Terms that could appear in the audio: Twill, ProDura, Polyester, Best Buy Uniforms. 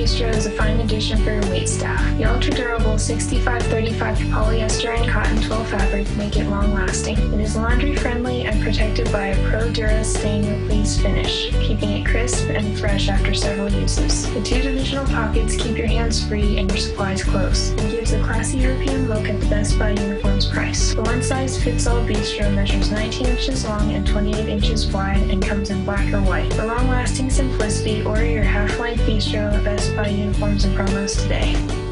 Polyester is a fine addition for your waitstaff. The ultra-durable 65-35 polyester and cotton twill fabric make it long-lasting. It is laundry-friendly and protected by a ProDura stain-release finish, keeping it crisp and fresh after several uses. The two divisional pockets keep your hands free and your supplies close. It gives a classy European look at the Best Buy Uniforms price. The one-size-fits-all bistro measures 19 inches long and 28 inches wide and comes in black or white. For long-lasting simplicity, order your half-length bistro at Best Buy Uniforms and Promos today.